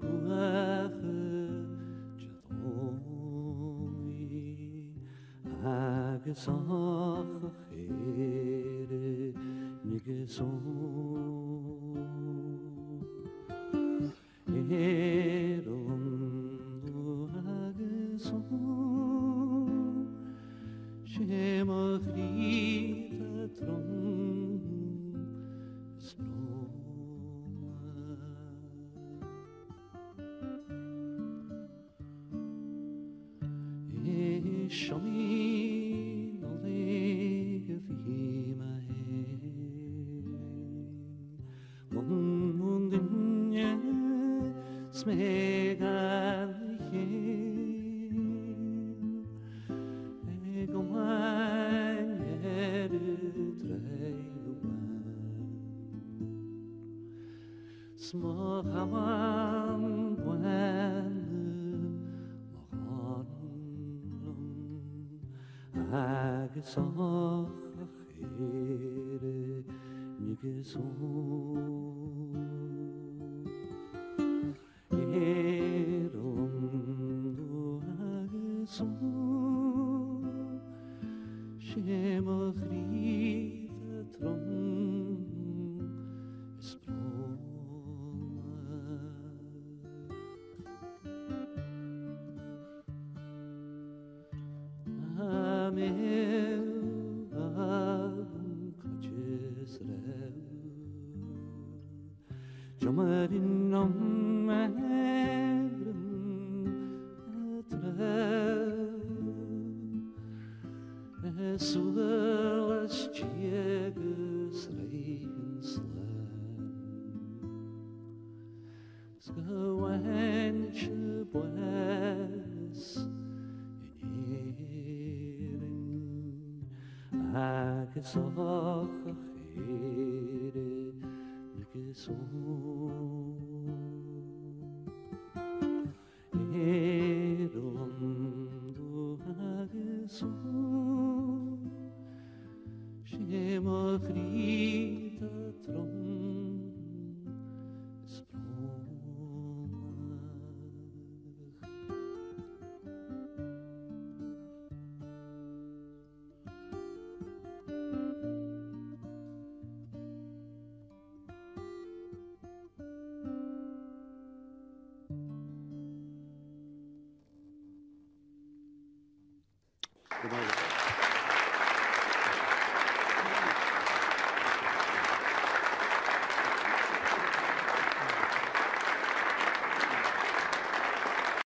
دلار خواج نگلیم Sağ xeyri nigeson Erondu ageson Şemahri tatron Sproma Şami Megan here, ego man here try one. Small haman buan mahan agisah here nigeson. Erondu ageson, Shemachri tatron Sproma. Amel agum kaches rev, Jamarin nam. Sulas chegas reigen slam Scawanche boas in erin Agesoch achere nigeson Erondu ageson Shemachri tatron Sproma.